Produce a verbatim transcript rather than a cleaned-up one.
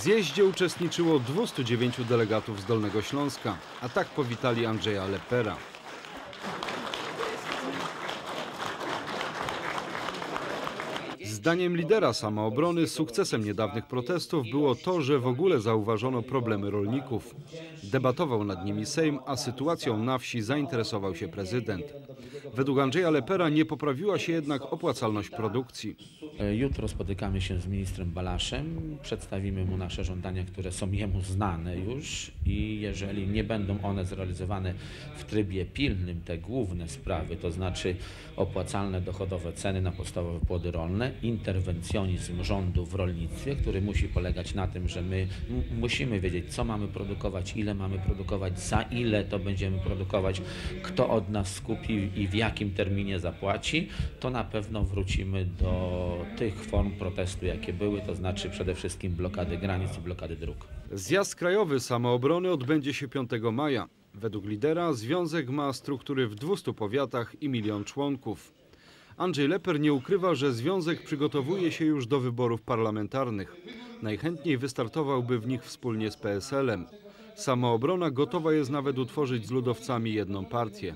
W zjeździe uczestniczyło dwieście dziewięć delegatów z Dolnego Śląska, a tak powitali Andrzeja Leppera. Zdaniem lidera Samoobrony sukcesem niedawnych protestów było to, że w ogóle zauważono problemy rolników. Debatował nad nimi Sejm, a sytuacją na wsi zainteresował się prezydent. Według Andrzeja Leppera nie poprawiła się jednak opłacalność produkcji. Jutro spotykamy się z ministrem Balaszem, przedstawimy mu nasze żądania, które są jemu znane już, i jeżeli nie będą one zrealizowane w trybie pilnym, te główne sprawy, to znaczy opłacalne dochodowe ceny na podstawowe płody rolne, interwencjonizm rządu w rolnictwie, który musi polegać na tym, że my musimy wiedzieć, co mamy produkować, ile mamy produkować, za ile to będziemy produkować, kto od nas skupi i w jakim terminie zapłaci, to na pewno wrócimy do tych form protestu, jakie były, to znaczy przede wszystkim blokady granic i blokady dróg. Zjazd krajowy Samoobrony odbędzie się piątego maja. Według lidera związek ma struktury w dwustu powiatach i milion członków. Andrzej Lepper nie ukrywa, że związek przygotowuje się już do wyborów parlamentarnych. Najchętniej wystartowałby w nich wspólnie z P S L-em. Samoobrona gotowa jest nawet utworzyć z ludowcami jedną partię.